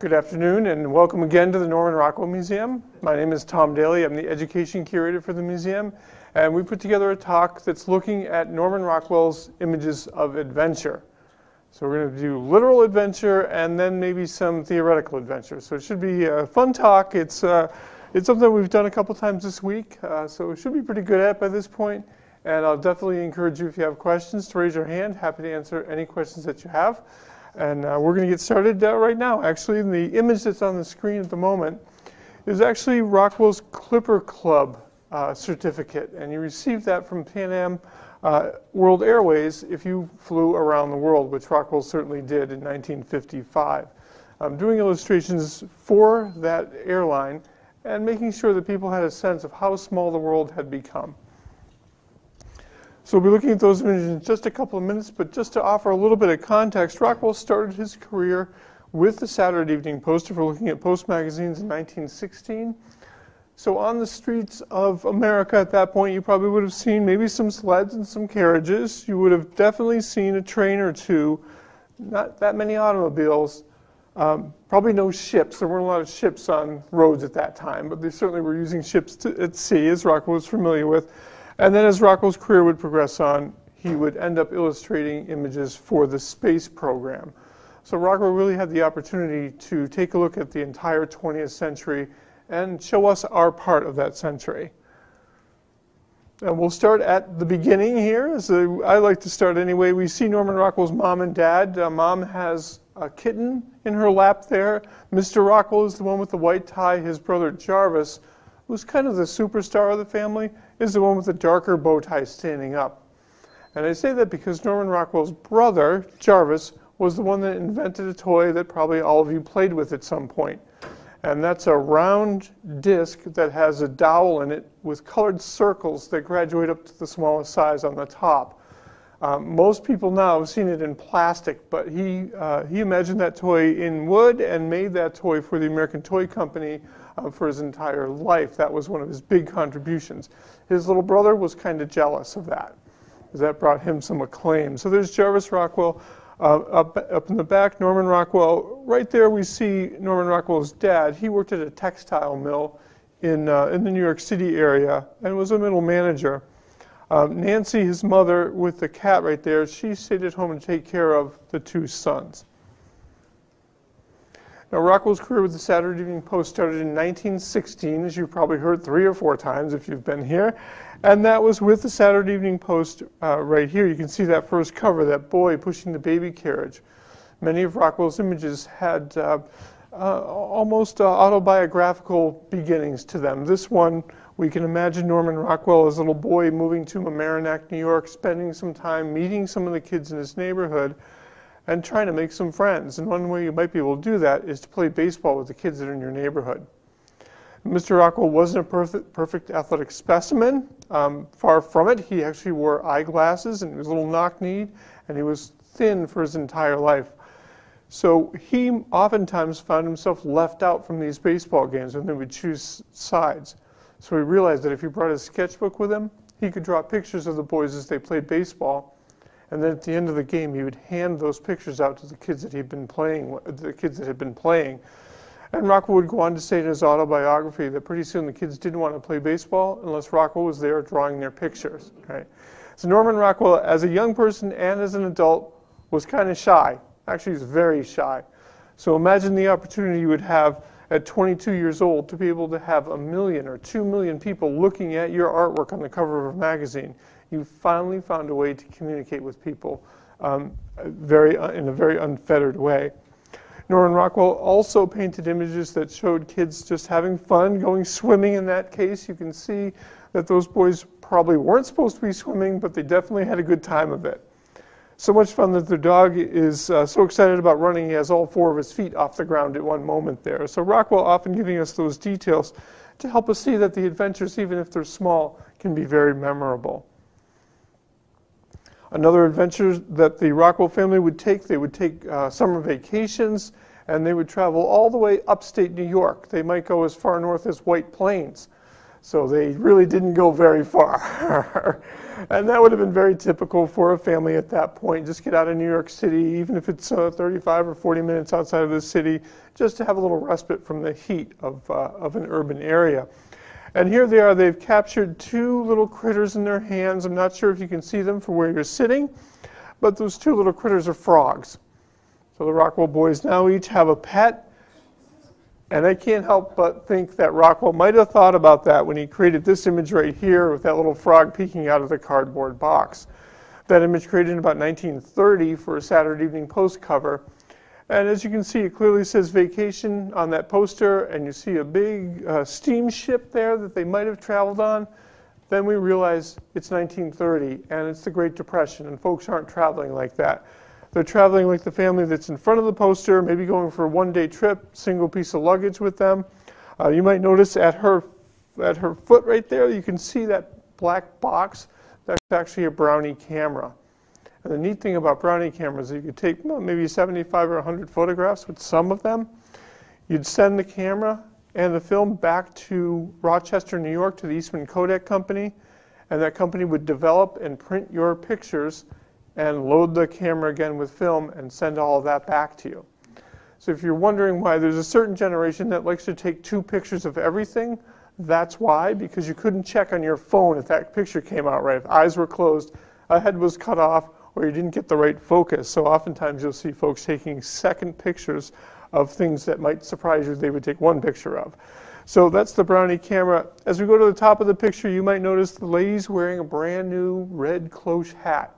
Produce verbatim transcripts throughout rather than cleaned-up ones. Good afternoon and welcome again to the Norman Rockwell Museum. My name is Tom Daly. I'm the education curator for the museum, and we put together a talk that's looking at Norman Rockwell's images of adventure. So we're going to do literal adventure and then maybe some theoretical adventure. So it should be a fun talk. It's, uh, it's something we've done a couple times this week, uh, so we should be pretty good at by this point. And I'll definitely encourage you, if you have questions, to raise your hand. Happy to answer any questions that you have. And uh, we're going to get started uh, right now. Actually, the image that's on the screen at the moment is actually Rockwell's Clipper Club uh, certificate. And you received that from Pan Am uh, World Airways if you flew around the world, which Rockwell certainly did in nineteen fifty-five. I'm doing illustrations for that airline and making sure that people had a sense of how small the world had become. So we'll be looking at those images in just a couple of minutes, but just to offer a little bit of context, Rockwell started his career with the Saturday Evening Post, if we're looking at Post magazines, in nineteen sixteen. So on the streets of America at that point, you probably would have seen maybe some sleds and some carriages. You would have definitely seen a train or two, not that many automobiles, um, probably no ships. There weren't a lot of ships on roads at that time, but they certainly were using ships to, at sea, as Rockwell was familiar with. And then as Rockwell's career would progress on, he would end up illustrating images for the space program. So Rockwell really had the opportunity to take a look at the entire twentieth century and show us our part of that century. And we'll start at the beginning here. So I like to start anyway. We see Norman Rockwell's mom and dad. Uh, mom has a kitten in her lap there. Mister Rockwell is the one with the white tie. His brother Jarvis, who's kind of the superstar of the family, is the one with the darker bow tie standing up. And I say that because Norman Rockwell's brother, Jarvis, was the one that invented a toy that probably all of you played with at some point. And that's a round disc that has a dowel in it with colored circles that graduate up to the smallest size on the top. Um, most people now have seen it in plastic, but he, uh, he imagined that toy in wood and made that toy for the American Toy Company uh, for his entire life. That was one of his big contributions. His little brother was kind of jealous of that, because that brought him some acclaim. So there's Jarvis Rockwell uh, up, up in the back, Norman Rockwell. Right there we see Norman Rockwell's dad. He worked at a textile mill in, uh, in the New York City area and was a middle manager. Um, Nancy, his mother, with the cat right there, she stayed at home to take care of the two sons. Now, Rockwell's career with the Saturday Evening Post started in nineteen sixteen, as you've probably heard three or four times if you've been here. And that was with the Saturday Evening Post uh, right here. You can see that first cover, that boy pushing the baby carriage. Many of Rockwell's images had uh, uh, almost uh, autobiographical beginnings to them. This one, we can imagine Norman Rockwell as a little boy moving to Mamaroneck, New York, spending some time meeting some of the kids in his neighborhood and trying to make some friends. And one way you might be able to do that is to play baseball with the kids that are in your neighborhood. Mister Rockwell wasn't a perfect, perfect athletic specimen. Um, far from it. He actually wore eyeglasses and he was a little knock-kneed, and he was thin for his entire life. So he oftentimes found himself left out from these baseball games when they would choose sides. So he realized that if he brought his sketchbook with him, he could draw pictures of the boys as they played baseball, and then at the end of the game, he would hand those pictures out to the kids that he'd been playing, the kids that had been playing. And Rockwell would go on to say in his autobiography that pretty soon the kids didn't want to play baseball unless Rockwell was there drawing their pictures. Right? So Norman Rockwell, as a young person and as an adult, was kind of shy. Actually, he was very shy. So imagine the opportunity you would have at twenty-two years old to be able to have a million or two million people looking at your artwork on the cover of a magazine. You finally found a way to communicate with people um, very, uh, in a very unfettered way. Norman Rockwell also painted images that showed kids just having fun, going swimming in that case. You can see that those boys probably weren't supposed to be swimming, but they definitely had a good time of it. So much fun that their dog is uh, so excited about running, he has all four of his feet off the ground at one moment there. So Rockwell often giving us those details to help us see that the adventures, even if they're small, can be very memorable. Another adventure that the Rockwell family would take, they would take uh, summer vacations, and they would travel all the way upstate New York. They might go as far north as White Plains. So they really didn't go very far. And that would have been very typical for a family at that point. Just get out of New York City, even if it's uh, thirty-five or forty minutes outside of the city, just to have a little respite from the heat of, uh, of an urban area. And here they are. They've captured two little critters in their hands. I'm not sure if you can see them from where you're sitting, but those two little critters are frogs. So the Rockwell boys now each have a pet. And I can't help but think that Rockwell might have thought about that when he created this image right here with that little frog peeking out of the cardboard box. That image created in about nineteen thirty for a Saturday Evening Post cover. And as you can see, it clearly says vacation on that poster, and you see a big uh, steamship there that they might have traveled on. Then we realize it's nineteen thirty, and it's the Great Depression, and folks aren't traveling like that. They're traveling like the family that's in front of the poster, maybe going for a one-day trip, single piece of luggage with them. Uh, you might notice at her, at her foot right there, you can see that black box. That's actually a Brownie camera. And the neat thing about Brownie cameras is you could take well, maybe seventy-five or a hundred photographs with some of them. You'd send the camera and the film back to Rochester, New York, to the Eastman Kodak Company, and that company would develop and print your pictures and load the camera again with film and send all of that back to you. So if you're wondering why there's a certain generation that likes to take two pictures of everything, that's why, because you couldn't check on your phone if that picture came out right. If eyes were closed, a head was cut off, or you didn't get the right focus. So oftentimes you'll see folks taking second pictures of things that might surprise you they would take one picture of. So that's the Brownie camera. As we go to the top of the picture, you might notice the lady's wearing a brand new red cloche hat.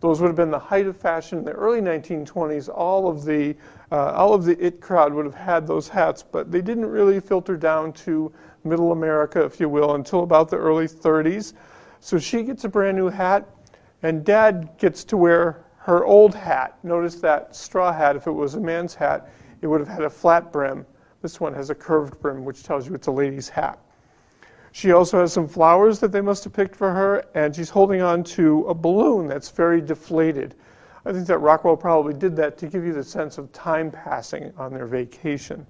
Those would have been the height of fashion in the early nineteen twenties. All of the, uh, all of the it crowd would have had those hats, but they didn't really filter down to middle America, if you will, until about the early thirties. So she gets a brand new hat, and Dad gets to wear her old hat. Notice that straw hat, if it was a man's hat, it would have had a flat brim. This one has a curved brim, which tells you it's a lady's hat. She also has some flowers that they must have picked for her, and she's holding on to a balloon that's very deflated. I think that Rockwell probably did that to give you the sense of time passing on their vacation.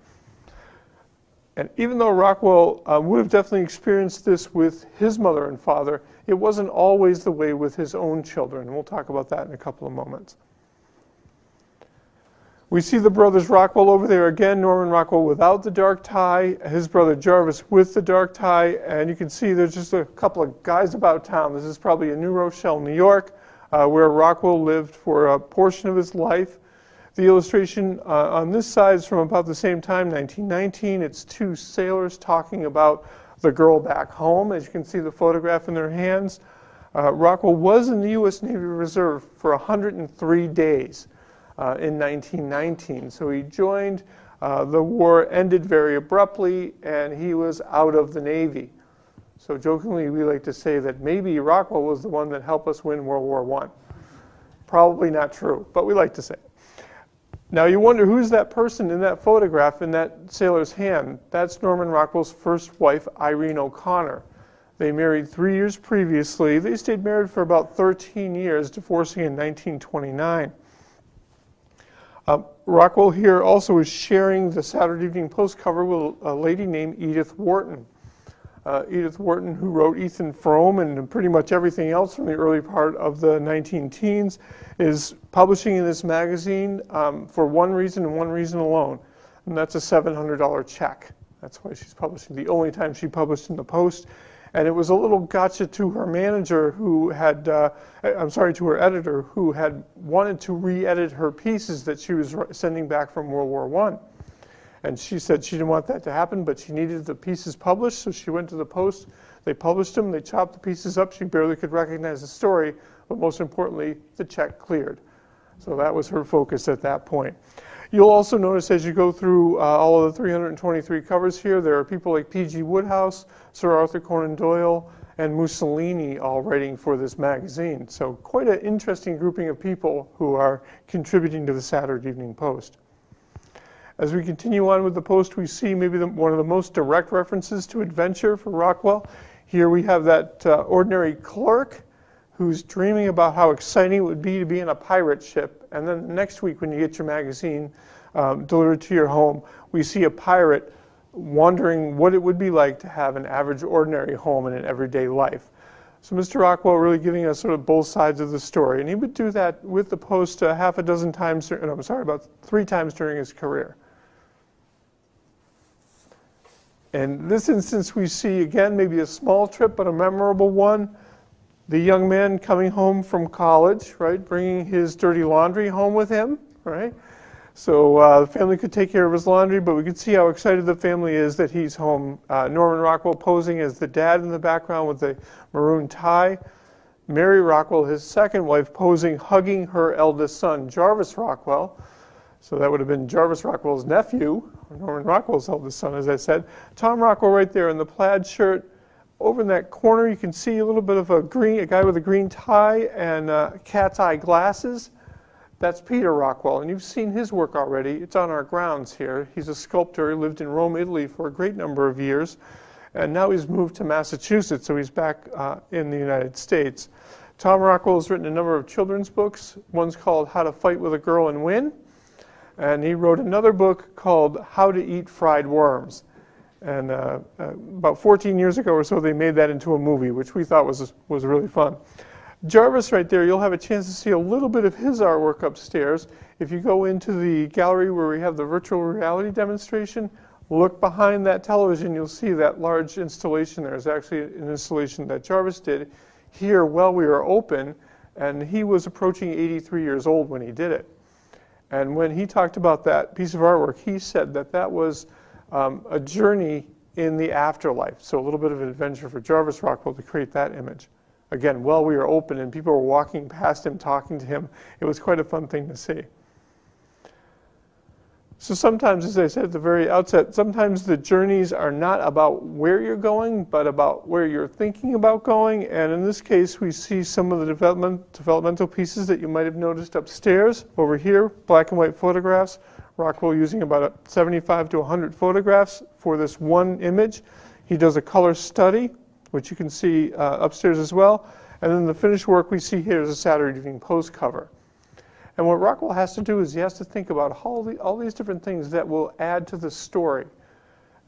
And even though Rockwell uh, would have definitely experienced this with his mother and father, it wasn't always the way with his own children. We'll talk about that in a couple of moments. We see the brothers Rockwell over there again, Norman Rockwell without the dark tie, his brother Jarvis with the dark tie, and you can see there's just a couple of guys about town. This is probably in New Rochelle, New York, uh, where Rockwell lived for a portion of his life. The illustration uh, on this side is from about the same time, nineteen nineteen. It's two sailors talking about the girl back home. As you can see the photograph in their hands, uh, Rockwell was in the U S Navy Reserve for one hundred three days. Uh, in nineteen nineteen. So he joined, uh, the war ended very abruptly, and he was out of the Navy. So jokingly, we like to say that maybe Rockwell was the one that helped us win World War One. Probably not true, but we like to say it. Now you wonder, who's that person in that photograph in that sailor's hand? That's Norman Rockwell's first wife, Irene O'Connor. They married three years previously. They stayed married for about thirteen years, divorcing in nineteen twenty-nine. Uh, Rockwell here also is sharing the Saturday Evening Post cover with a lady named Edith Wharton. Uh, Edith Wharton, who wrote Ethan Frome and pretty much everything else from the early part of the nineteen teens, is publishing in this magazine um, for one reason and one reason alone, and that's a seven hundred dollar check. That's why she's publishing, the only time she published in the Post. And it was a little gotcha to her manager who had, uh, I'm sorry, to her editor, who had wanted to re-edit her pieces that she was sending back from World War One. And she said she didn't want that to happen, but she needed the pieces published, so she went to the Post. They published them, they chopped the pieces up. She barely could recognize the story, but most importantly, the check cleared. So that was her focus at that point. You'll also notice as you go through uh, all of the three hundred twenty-three covers here, there are people like P G Woodhouse, Sir Arthur Conan Doyle, and Mussolini all writing for this magazine. So quite an interesting grouping of people who are contributing to the Saturday Evening Post. As we continue on with the Post, we see maybe the, one of the most direct references to adventure for Rockwell. Here we have that uh, ordinary clerk who's dreaming about how exciting it would be to be in a pirate ship. And then the next week when you get your magazine um, delivered to your home, we see a pirate wondering what it would be like to have an average, ordinary home in an everyday life. So Mister Rockwell really giving us sort of both sides of the story, and he would do that with the Post uh, half a dozen times, no, I'm sorry, about three times during his career. In this instance, we see, again, maybe a small trip, but a memorable one. The young man coming home from college, right, bringing his dirty laundry home with him, right? So uh, the family could take care of his laundry, but we could see how excited the family is that he's home. Uh, Norman Rockwell posing as the dad in the background with a maroon tie. Mary Rockwell, his second wife, posing, hugging her eldest son, Jarvis Rockwell. So that would have been Jarvis Rockwell's nephew, or Norman Rockwell's eldest son, as I said. Tom Rockwell right there in the plaid shirt. Over in that corner, you can see a little bit of a green, a guy with a green tie and uh, cat's eye glasses. That's Peter Rockwell, and you've seen his work already. It's on our grounds here. He's a sculptor. He lived in Rome, Italy for a great number of years, and now he's moved to Massachusetts, so he's back uh, in the United States. Tom Rockwell has written a number of children's books. One's called How to Fight with a Girl and Win. And he wrote another book called How to Eat Fried Worms. And uh, uh, about fourteen years ago or so, they made that into a movie, which we thought was, was really fun. Jarvis right there, you'll have a chance to see a little bit of his artwork upstairs. If you go into the gallery where we have the virtual reality demonstration, look behind that television, you'll see that large installation there. It's actually an installation that Jarvis did here while we were open, and he was approaching eighty-three years old when he did it. And when he talked about that piece of artwork, he said that that was um, a journey in the afterlife. So a little bit of an adventure for Jarvis Rockwell to create that image. Again, while we were open and people were walking past him, talking to him, it was quite a fun thing to see. So sometimes, as I said at the very outset, sometimes the journeys are not about where you're going, but about where you're thinking about going. And in this case, we see some of the development, developmental pieces that you might have noticed upstairs. Over here, black and white photographs. Rockwell using about seventy-five to one hundred photographs for this one image. He does a color study, which you can see uh, upstairs as well. And then the finished work we see here is a Saturday Evening Post cover. And what Rockwell has to do is he has to think about all, the, all these different things that will add to the story.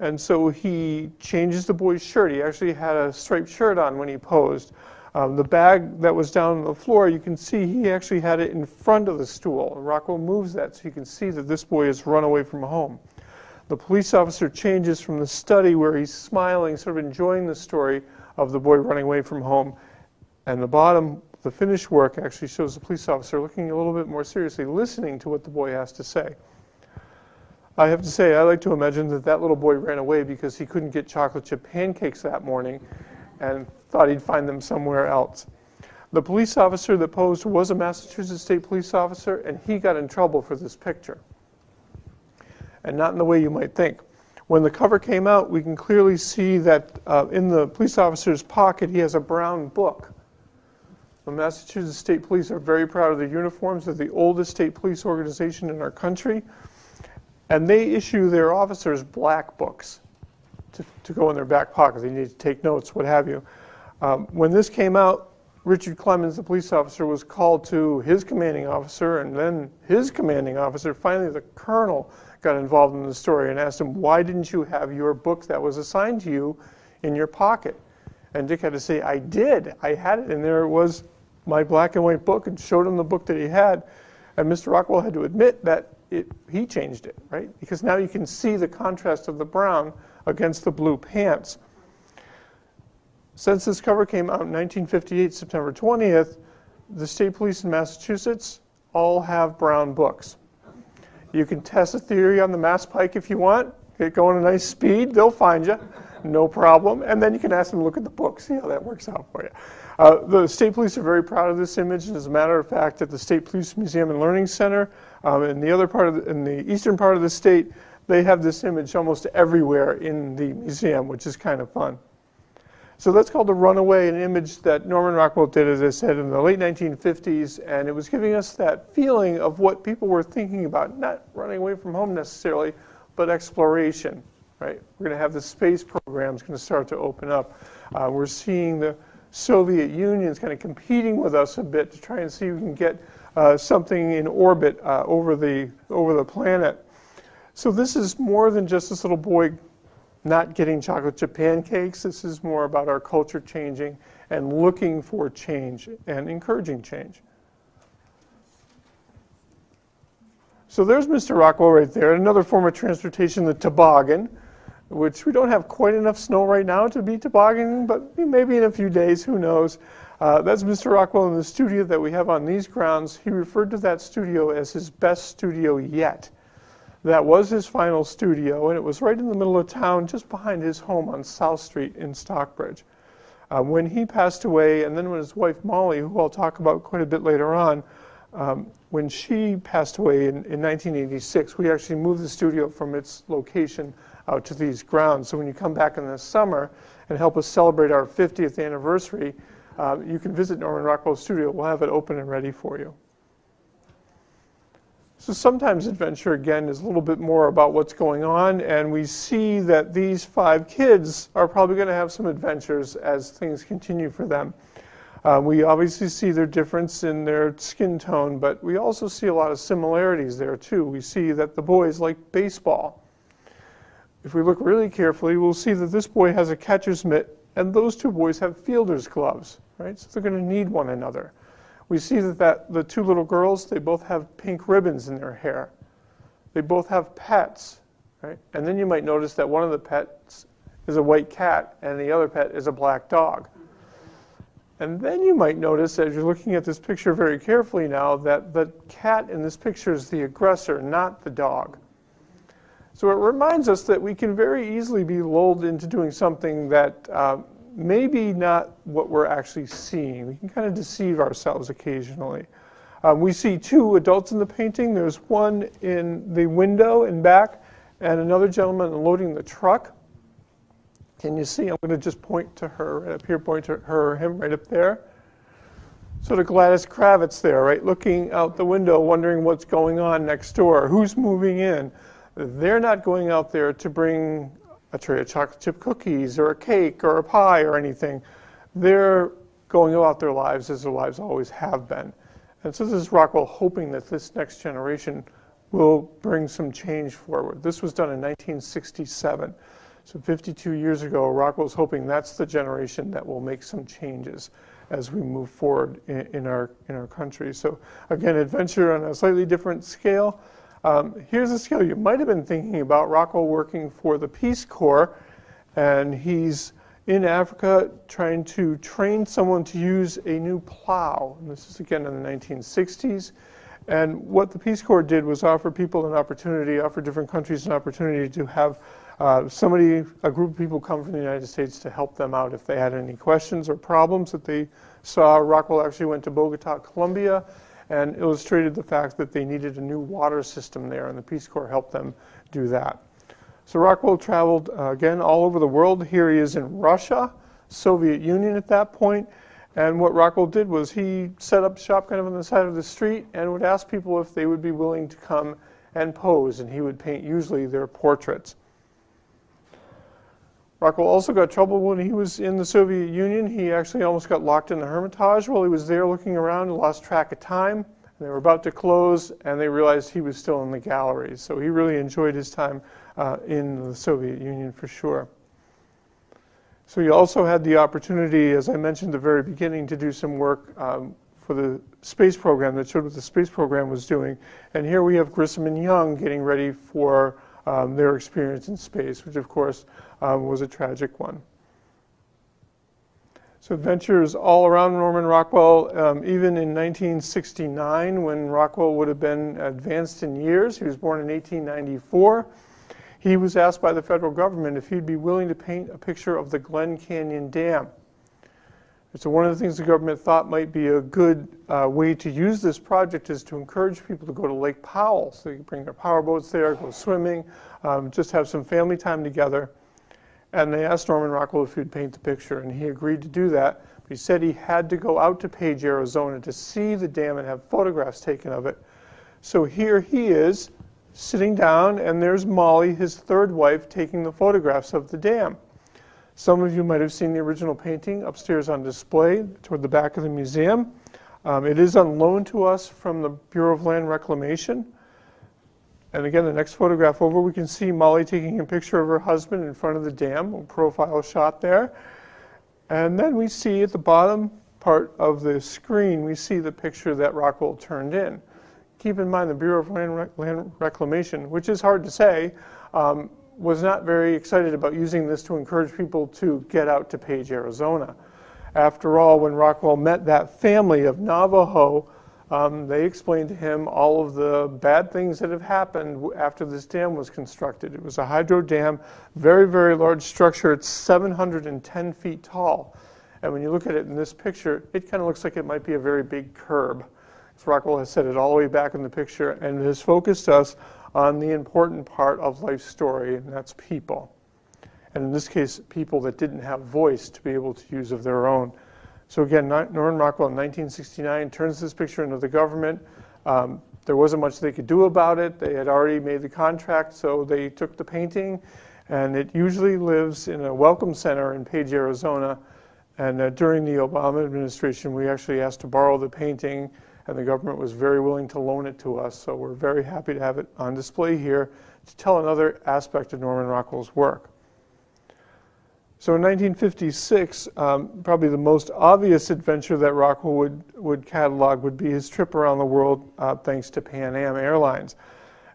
And so he changes the boy's shirt. He actually had a striped shirt on when he posed. Um, the bag that was down on the floor, you can see he actually had it in front of the stool. Rockwell moves that so you can see that this boy has run away from home. The police officer changes from the study where he's smiling, sort of enjoying the story of the boy running away from home. And the bottom, the finished work actually shows the police officer looking a little bit more seriously, listening to what the boy has to say. I have to say, I like to imagine that that little boy ran away because he couldn't get chocolate chip pancakes that morning and thought he'd find them somewhere else. The police officer that posed was a Massachusetts state police officer, and he got in trouble for this picture. And not in the way you might think. When the cover came out, we can clearly see that uh, in the police officer's pocket, he has a brown book. The Massachusetts State Police are very proud of their uniforms. They're the oldest state police organization in our country. And they issue their officers black books to, to go in their back pocket. They need to take notes, what have you. Um, when this came out, Richard Clemens, the police officer, was called to his commanding officer, and then his commanding officer, finally the colonel, got involved in the story and asked him, why didn't you have your book that was assigned to you in your pocket? And Dick had to say, I did. I had it, and there it was, my black and white book, and showed him the book that he had. And Mister Rockwell had to admit that it, he changed it, right? Because now you can see the contrast of the brown against the blue pants. Since this cover came out in nineteen fifty-eight, September twentieth, the state police in Massachusetts all have brown books. You can test a theory on the Mass Pike if you want. Get going at a nice speed, they'll find you. No problem. And then you can ask them to look at the book, see how that works out for you. Uh, the state police are very proud of this image. And as a matter of fact, at the State Police Museum and Learning Center, um, in the other part of the, in the eastern part of the state, they have this image almost everywhere in the museum, which is kind of fun. So that's called The Runaway, an image that Norman Rockwell did, as I said, in the late nineteen fifties, and it was giving us that feeling of what people were thinking about, not running away from home necessarily, but exploration. Right? We're going to have the space program is going to start to open up. Uh, we're seeing the Soviet Union is kind of competing with us a bit to try and see if we can get uh, something in orbit uh, over the over the planet. So this is more than just this little boy not getting chocolate chip pancakes. This is more about our culture changing and looking for change and encouraging change. So there's Mister Rockwell right there, another form of transportation, the toboggan, which we don't have quite enough snow right now to be tobogganing, but maybe in a few days, who knows. Uh, that's Mister Rockwell in the studio that we have on these grounds. He referred to that studio as his best studio yet. That was his final studio, and it was right in the middle of town, just behind his home on South Street in Stockbridge. Uh, when he passed away, and then when his wife Molly, who I'll talk about quite a bit later on, um, when she passed away in, in nineteen eighty-six, we actually moved the studio from its location out to these grounds. So when you come back in the summer and help us celebrate our fiftieth anniversary, uh, you can visit Norman Rockwell's studio. We'll have it open and ready for you. So sometimes adventure, again, is a little bit more about what's going on, and we see that these five kids are probably going to have some adventures as things continue for them. Uh, we obviously see their difference in their skin tone, but we also see a lot of similarities there, too. We see that the boys like baseball. If we look really carefully, we'll see that this boy has a catcher's mitt, and those two boys have fielder's gloves, right? So they're going to need one another. We see that, that the two little girls, they both have pink ribbons in their hair. They both have pets, right? And then you might notice that one of the pets is a white cat and the other pet is a black dog. And then you might notice, as you're looking at this picture very carefully now, that the cat in this picture is the aggressor, not the dog. So it reminds us that we can very easily be lulled into doing something that um, maybe not what we're actually seeing. We can kind of deceive ourselves occasionally. Um, we see two adults in the painting. There's one in the window and back, and another gentleman unloading the truck. Can you see? I'm going to just point to her right up here, point to her or him right up there. So to Gladys Kravitz there, right, looking out the window, wondering what's going on next door, who's moving in. They're not going out there to bring a tray of chocolate chip cookies or a cake or a pie or anything. They're going about their lives as their lives always have been. And so this is Rockwell hoping that this next generation will bring some change forward. This was done in nineteen sixty-seven. So fifty-two years ago, Rockwell's hoping that's the generation that will make some changes as we move forward in, in, our, in our country. So again, adventure on a slightly different scale. Um, here's a scale you might have been thinking about. Rockwell working for the Peace Corps, and he's in Africa trying to train someone to use a new plow. And this is again in the nineteen sixties. And what the Peace Corps did was offer people an opportunity, offer different countries an opportunity to have uh, somebody, a group of people come from the United States to help them out if they had any questions or problems that they saw. Rockwell actually went to Bogota, Colombia, and illustrated the fact that they needed a new water system there, and the Peace Corps helped them do that. So Rockwell traveled, uh, again, all over the world. Here he is in Russia, Soviet Union at that point, and what Rockwell did was he set up shop kind of on the side of the street and would ask people if they would be willing to come and pose, and he would paint usually their portraits. Rockwell also got trouble when he was in the Soviet Union. He actually almost got locked in the Hermitage while he was there looking around and lost track of time. They were about to close, and they realized he was still in the gallery. So he really enjoyed his time uh, in the Soviet Union for sure. So he also had the opportunity, as I mentioned at the very beginning, to do some work um, for the space program that showed what the space program was doing. And here we have Grissom and Young getting ready for Um, their experience in space, which of course um, was a tragic one. So adventures all around Norman Rockwell, um, even in nineteen sixty-nine, when Rockwell would have been advanced in years. He was born in eighteen ninety-four. He was asked by the federal government if he'd be willing to paint a picture of the Glen Canyon Dam. So one of the things the government thought might be a good uh, way to use this project is to encourage people to go to Lake Powell. So they can bring their power boats there, go swimming, um, just have some family time together. And they asked Norman Rockwell if he'd paint the picture, and he agreed to do that. But he said he had to go out to Page, Arizona to see the dam and have photographs taken of it. So here he is sitting down, and there's Molly, his third wife, taking the photographs of the dam. Some of you might have seen the original painting upstairs on display toward the back of the museum. Um, it is on loan to us from the Bureau of Land Reclamation. And again, the next photograph over, we can see Molly taking a picture of her husband in front of the dam, a profile shot there. And then we see at the bottom part of the screen, we see the picture that Rockwell turned in. Keep in mind the Bureau of Land, Rec Land Reclamation, which is hard to say, um, was not very excited about using this to encourage people to get out to Page, Arizona. After all, when Rockwell met that family of Navajo, um, they explained to him all of the bad things that have happened after this dam was constructed. It was a hydro dam, very, very large structure. It's seven hundred ten feet tall. And when you look at it in this picture, it kind of looks like it might be a very big curb. So Rockwell has said it all the way back in the picture and has focused us on the important part of life's story, and that's people. And in this case, people that didn't have voice to be able to use of their own. So again, Norman Rockwell in nineteen sixty-nine turns this picture into the government. Um, there wasn't much they could do about it. They had already made the contract, so they took the painting, and it usually lives in a welcome center in Page, Arizona. And uh, during the Obama administration, we actually asked to borrow the painting, and the government was very willing to loan it to us. So we're very happy to have it on display here to tell another aspect of Norman Rockwell's work. So in nineteen fifty-six, um, probably the most obvious adventure that Rockwell would, would catalog would be his trip around the world uh, thanks to Pan Am Airlines.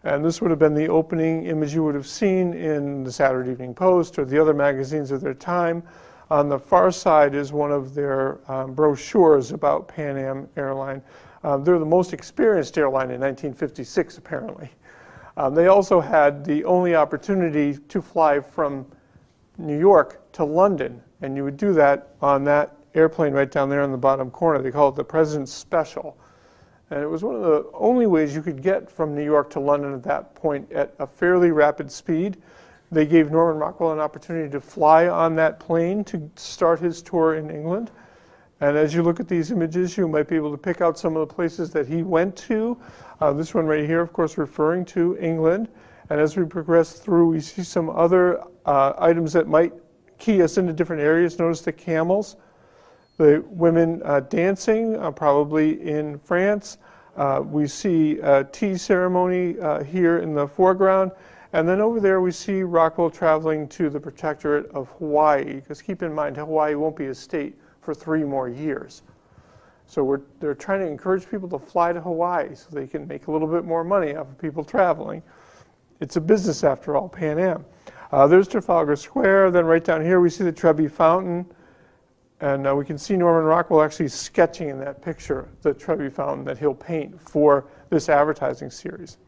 And this would have been the opening image you would have seen in the Saturday Evening Post or the other magazines of their time. On the far side is one of their um, brochures about Pan Am Airline. Um, they're the most experienced airline in nineteen fifty-six, apparently. Um, they also had the only opportunity to fly from New York to London, and you would do that on that airplane right down there in the bottom corner. They call it the President's Special. And it was one of the only ways you could get from New York to London at that point at a fairly rapid speed. They gave Norman Rockwell an opportunity to fly on that plane to start his tour in England. And as you look at these images, you might be able to pick out some of the places that he went to. Uh, this one right here, of course, referring to England. And as we progress through, we see some other uh, items that might key us into different areas. Notice the camels, the women uh, dancing, uh, probably in France. Uh, we see a tea ceremony uh, here in the foreground. And then over there, we see Rockwell traveling to the Protectorate of Hawaii, because keep in mind, Hawaii won't be a state for three more years. So we're, they're trying to encourage people to fly to Hawaii so they can make a little bit more money off of people traveling. It's a business, after all, Pan Am. Uh, there's Trafalgar Square. Then right down here, we see the Trevi Fountain. And uh, we can see Norman Rockwell actually sketching in that picture the Trevi Fountain that he'll paint for this advertising series.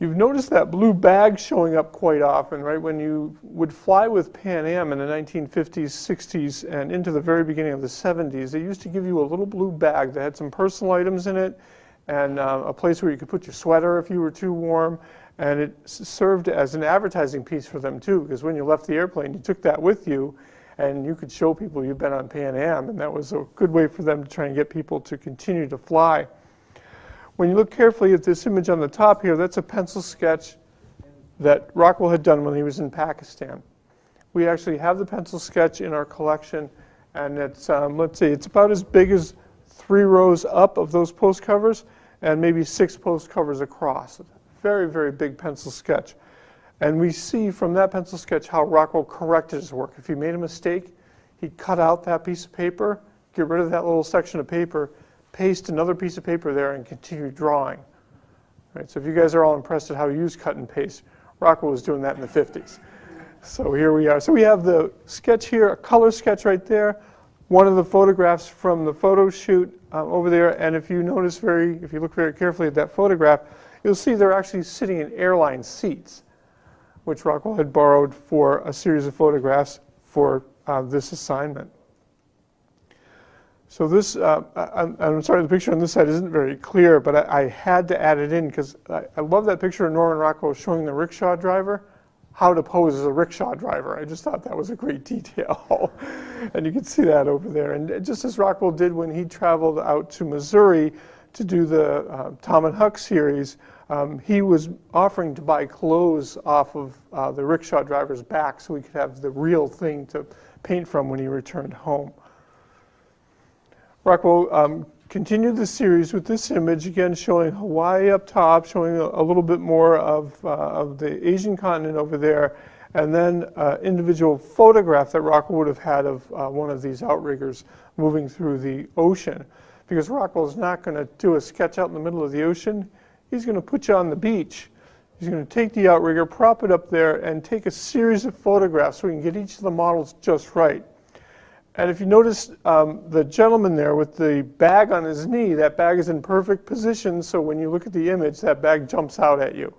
You've noticed that blue bag showing up quite often, right? When you would fly with Pan Am in the nineteen fifties, sixties, and into the very beginning of the seventies, they used to give you a little blue bag that had some personal items in it and uh, a place where you could put your sweater if you were too warm. And it served as an advertising piece for them, too, because when you left the airplane, you took that with you, and you could show people you've been on Pan Am, and that was a good way for them to try and get people to continue to fly. When you look carefully at this image on the top here, that's a pencil sketch that Rockwell had done when he was in Pakistan. We actually have the pencil sketch in our collection, and it's, um, let's see, it's about as big as three rows up of those post covers and maybe six post covers across. Very, very big pencil sketch. And we see from that pencil sketch how Rockwell corrected his work. If he made a mistake, he'd cut out that piece of paper, get rid of that little section of paper, paste another piece of paper there, and continue drawing. Right, so if you guys are all impressed at how you use cut and paste, Rockwell was doing that in the fifties. So here we are. So we have the sketch here, a color sketch right there, one of the photographs from the photo shoot um, over there. And if you notice very, if you look very carefully at that photograph, you'll see they're actually sitting in airline seats, which Rockwell had borrowed for a series of photographs for uh, this assignment. So this, uh, I'm, I'm sorry, the picture on this side isn't very clear, but I, I had to add it in because I, I love that picture of Norman Rockwell showing the rickshaw driver how to pose as a rickshaw driver. I just thought that was a great detail. And you can see that over there. And just as Rockwell did when he traveled out to Missouri to do the uh, Tom and Huck series, um, he was offering to buy clothes off of uh, the rickshaw driver's back so he could have the real thing to paint from when he returned home. Rockwell um, continue the series with this image, again showing Hawaii up top, showing a, a little bit more of, uh, of the Asian continent over there, and then uh, individual photograph that Rockwell would have had of uh, one of these outriggers moving through the ocean. Because Rockwell is not going to do a sketch out in the middle of the ocean. He's going to put you on the beach. He's going to take the outrigger, prop it up there, and take a series of photographs so we can get each of the models just right. And if you notice um, the gentleman there with the bag on his knee, that bag is in perfect position, so when you look at the image, that bag jumps out at you.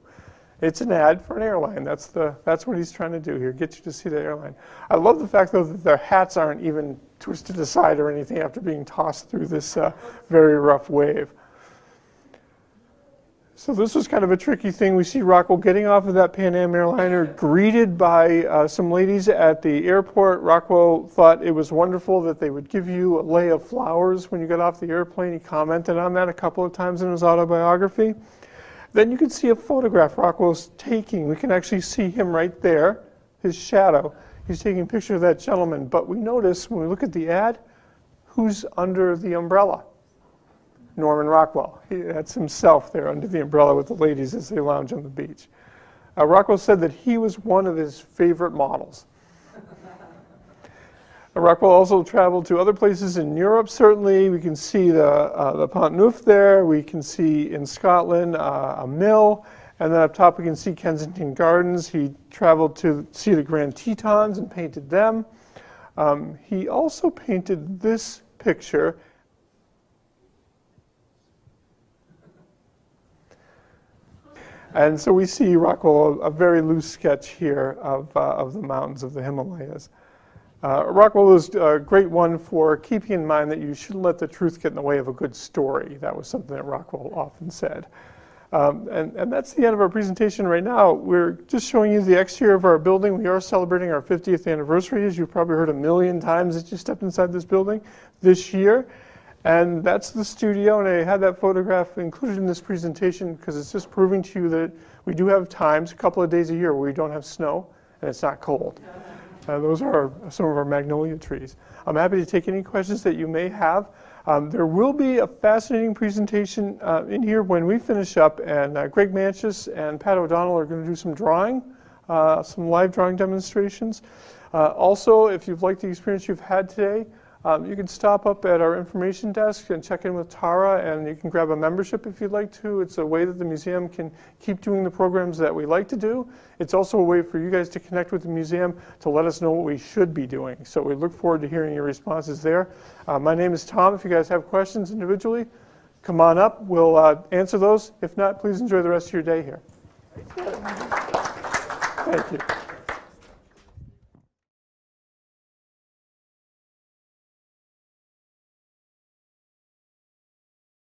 It's an ad for an airline. That's, the, that's what he's trying to do here, get you to see the airline. I love the fact, though, that their hats aren't even twisted aside or anything after being tossed through this uh, very rough wave. So this was kind of a tricky thing. We see Rockwell getting off of that Pan Am airliner, greeted by uh, some ladies at the airport. Rockwell thought it was wonderful that they would give you a lei of flowers when you got off the airplane. He commented on that a couple of times in his autobiography. Then you can see a photograph Rockwell's taking. We can actually see him right there, his shadow. He's taking a picture of that gentleman. But we notice when we look at the ad, who's under the umbrella? Norman Rockwell. He, that's himself there under the umbrella with the ladies as they lounge on the beach. Uh, Rockwell said that he was one of his favorite models. uh, Rockwell also traveled to other places in Europe, certainly. We can see the, uh, the Pont Neuf there. We can see in Scotland uh, a mill. And then up top we can see Kensington Gardens. He traveled to see the Grand Tetons and painted them. Um, he also painted this picture. And so we see Rockwell, a very loose sketch here of, uh, of the mountains of the Himalayas. Uh, Rockwell was a great one for keeping in mind that you shouldn't let the truth get in the way of a good story. That was something that Rockwell often said. Um, and, and that's the end of our presentation right now. We're just showing you the exterior of our building. We are celebrating our fiftieth anniversary, as you've probably heard a million times as you stepped inside this building this year. And that's the studio, and I had that photograph included in this presentation because it's just proving to you that we do have times, a couple of days a year, where we don't have snow and it's not cold. Uh, those are some of our magnolia trees. I'm happy to take any questions that you may have. Um, there will be a fascinating presentation uh, in here when we finish up, and uh, Greg Manchus and Pat O'Donnell are going to do some drawing, uh, some live drawing demonstrations. Uh, also, if you've liked the experience you've had today, Um, you can stop up at our information desk and check in with Tara, and you can grab a membership if you'd like to. It's a way that the museum can keep doing the programs that we like to do. It's also a way for you guys to connect with the museum to let us know what we should be doing. So we look forward to hearing your responses there. Uh, my name is Tom. If you guys have questions individually, come on up. We'll uh, answer those. If not, please enjoy the rest of your day here. Thank you.